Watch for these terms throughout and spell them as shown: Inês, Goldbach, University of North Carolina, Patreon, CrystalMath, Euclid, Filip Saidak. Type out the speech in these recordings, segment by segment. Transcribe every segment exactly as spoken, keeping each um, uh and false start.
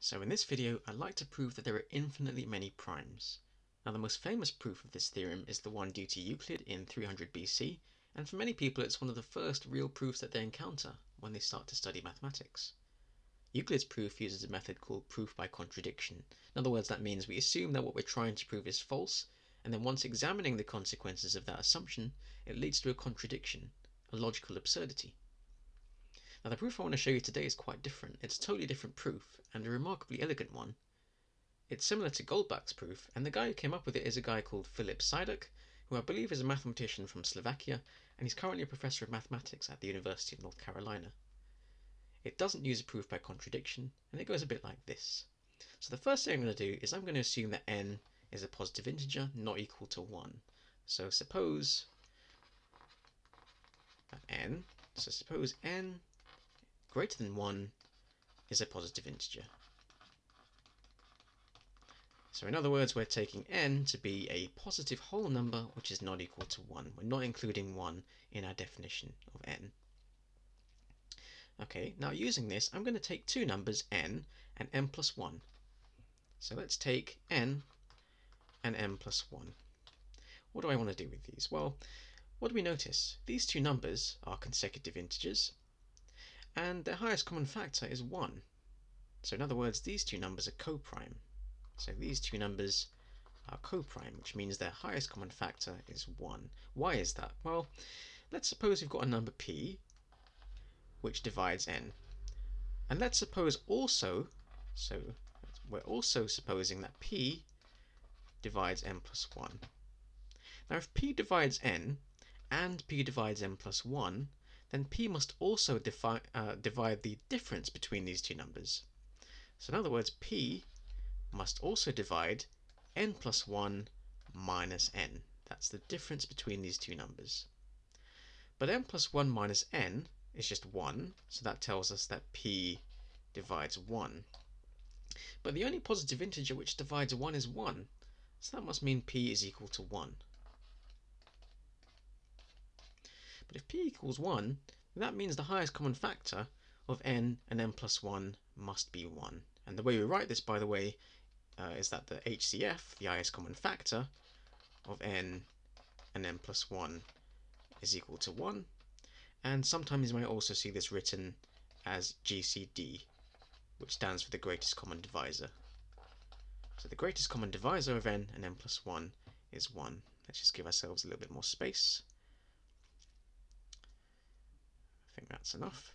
So in this video, I'd like to prove that there are infinitely many primes. Now the most famous proof of this theorem is the one due to Euclid in three hundred B C, and for many people it's one of the first real proofs that they encounter when they start to study mathematics. Euclid's proof uses a method called proof by contradiction. In other words, that means we assume that what we're trying to prove is false, and then once examining the consequences of that assumption, it leads to a contradiction, a logical absurdity. Now the proof I want to show you today is quite different. It's a totally different proof, and a remarkably elegant one. It's similar to Goldbach's proof, and the guy who came up with it is a guy called Filip Saidak, who I believe is a mathematician from Slovakia, and he's currently a professor of mathematics at the University of North Carolina. It doesn't use a proof by contradiction, and it goes a bit like this. So the first thing I'm going to do is I'm going to assume that n is a positive integer not equal to one. So suppose that n, so suppose n greater than one is a positive integer. So in other words, we're taking n to be a positive whole number which is not equal to one. We're not including one in our definition of n. Okay, now using this, I'm going to take two numbers, n and n plus one. So let's take n and n plus one. What do I want to do with these? Well, what do we notice? These two numbers are consecutive integers, and their highest common factor is one. So in other words, these two numbers are co-prime. So these two numbers are co-prime, which means their highest common factor is one. Why is that? Well, let's suppose we've got a number p, which divides n. And let's suppose also, so we're also supposing that p divides n plus one. Now if p divides n, and p divides n plus one, then p must also defi uh, divide the difference between these two numbers. So in other words, p must also divide n plus one minus n. That's the difference between these two numbers. But n plus one minus n is just one, so that tells us that p divides one. But the only positive integer which divides one is one, so that must mean p is equal to one. But if p equals one, that means the highest common factor of n and n plus one must be one. And the way we write this, by the way, uh, is that the H C F, the highest common factor of n and n plus one, is equal to one. And sometimes you might also see this written as G C D, which stands for the greatest common divisor. So the greatest common divisor of n and n plus one is one. Let's just give ourselves a little bit more space. I think that's enough.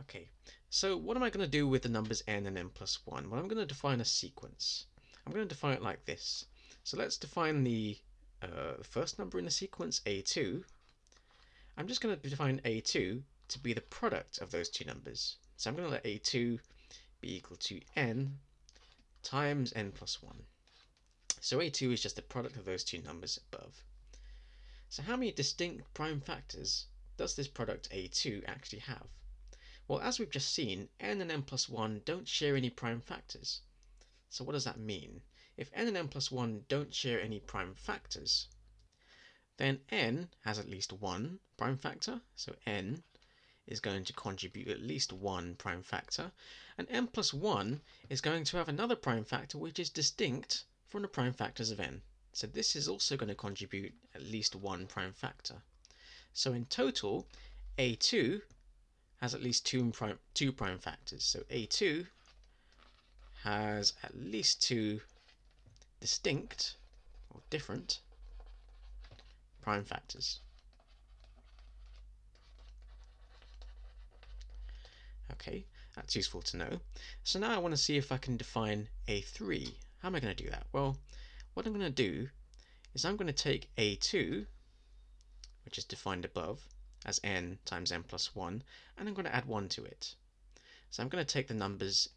Okay, so what am I going to do with the numbers n and n plus one? Well, I'm going to define a sequence. I'm going to define it like this. So let's define the uh, first number in the sequence, a two. I'm just going to define a two to be the product of those two numbers. So I'm going to let a two be equal to n times n plus one. So a two is just the product of those two numbers above. So how many distinct prime factors does this product a two actually have? Well, as we've just seen, n and n plus one don't share any prime factors. So what does that mean? If n and n plus one don't share any prime factors, then n has at least one prime factor, so n is going to contribute at least one prime factor, and n plus one is going to have another prime factor which is distinct from the prime factors of n. So this is also going to contribute at least one prime factor. So in total, a two has at least two prime, two prime factors. So a two has at least two distinct or different prime factors. Okay, that's useful to know. So now I want to see if I can define a three. How am I going to do that? Well, what I'm going to do is I'm going to take a two, which is defined above as n times n plus one, and I'm going to add one to it. So I'm going to take the numbers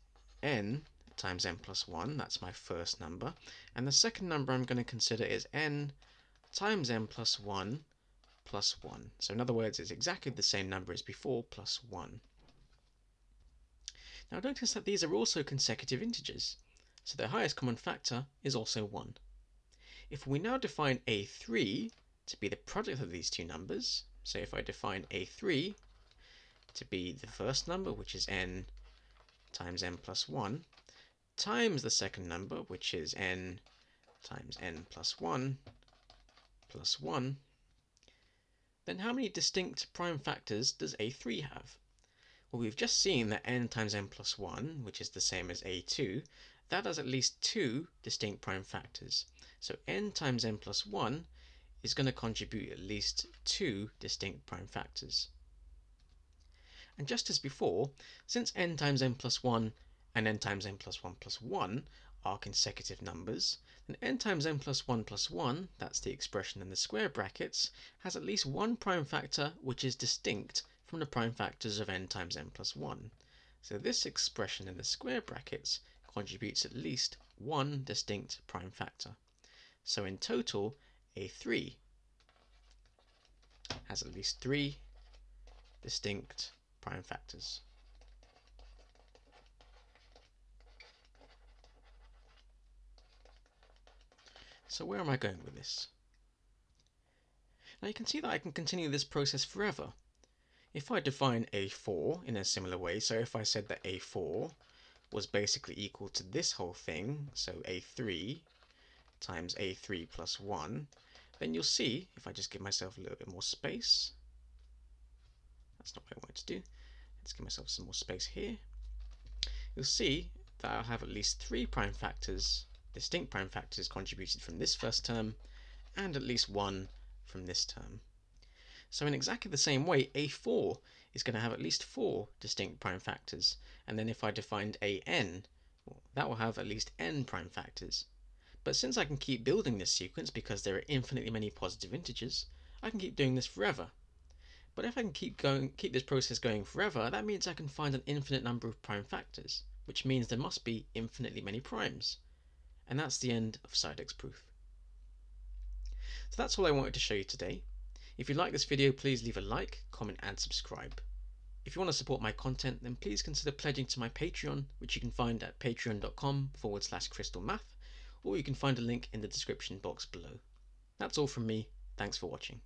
n times n plus one, that's my first number, and the second number I'm going to consider is n times n plus one plus one. So in other words, it's exactly the same number as before, plus one. Now notice that these are also consecutive integers, so their highest common factor is also one. If we now define a three to be the product of these two numbers, so if I define a three to be the first number, which is n times n plus one, times the second number, which is n times n plus one plus one, then how many distinct prime factors does A three have? Well, we've just seen that n times n plus one, which is the same as A two, that has at least two distinct prime factors. So n times n plus one is going to contribute at least two distinct prime factors. And just as before, since n times n plus one and n times n plus one plus one are consecutive numbers, then n times n plus one plus one, that's the expression in the square brackets, has at least one prime factor which is distinct from the prime factors of n times n plus one. So this expression in the square brackets contributes at least one distinct prime factor. So in total, A three has at least three distinct prime factors. So where am I going with this? Now you can see that I can continue this process forever. If I define A four in a similar way, so if I said that A four was basically equal to this whole thing, so A three times A three plus one, then you'll see, if I just give myself a little bit more space, that's not what I wanted to do, let's give myself some more space here, you'll see that I'll have at least three prime factors, distinct prime factors contributed from this first term, and at least one from this term. So in exactly the same way, A four is going to have at least four distinct prime factors, and then if I defined A n, well, that will have at least n prime factors. But since I can keep building this sequence because there are infinitely many positive integers, I can keep doing this forever. But if I can keep going, keep this process going forever, that means I can find an infinite number of prime factors, which means there must be infinitely many primes. And that's the end of Saidak's proof. So that's all I wanted to show you today. If you like this video, please leave a like, comment and subscribe. If you want to support my content, then please consider pledging to my Patreon, which you can find at patreon.com forward slash CrystalMath, or you can find a link in the description box below. That's all from me. Thanks for watching.